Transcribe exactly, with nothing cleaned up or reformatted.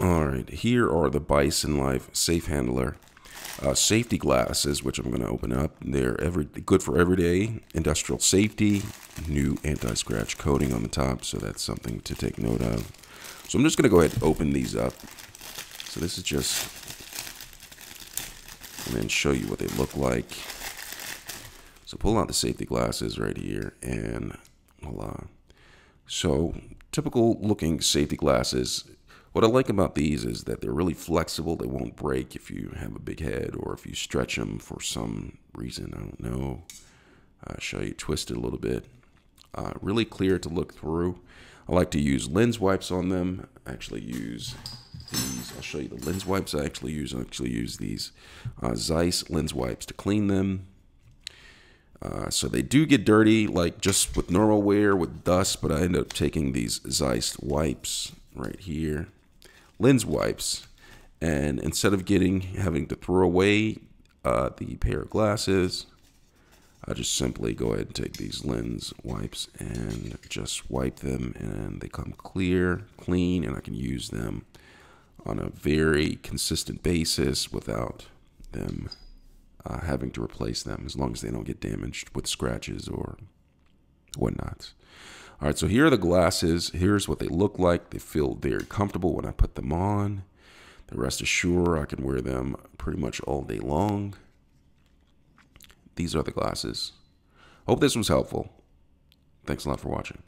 All right, here are the Bison Life safe handler uh, safety glasses, which I'm going to open up. They're every good for everyday industrial safety. New anti-scratch coating on the top, so that's something to take note of. So I'm just going to go ahead and open these up. So this is just, and then show you what they look like. So pull out the safety glasses right here, and voila. So typical looking safety glasses. What I like about these is that they're really flexible. They won't break if you have a big head or if you stretch them for some reason. I don't know. I'll show you, twist it a little bit. Uh, really clear to look through. I like to use lens wipes on them. I actually use these. I'll show you the lens wipes I actually use. I actually use these uh, Zeiss lens wipes to clean them. Uh, so they do get dirty, like just with normal wear, with dust, but I end up taking these Zeiss wipes right here. Lens wipes, and instead of getting having to throw away uh, the pair of glasses, I just simply go ahead and take these lens wipes and just wipe them, and they come clear, clean, and I can use them on a very consistent basis without them uh, having to replace them, as long as they don't get damaged with scratches or whatnot. All right, so here are the glasses. Here's what they look like. They feel very comfortable when I put them on. The rest assured, I can wear them pretty much all day long. These are the glasses. Hope this was helpful. Thanks a lot for watching.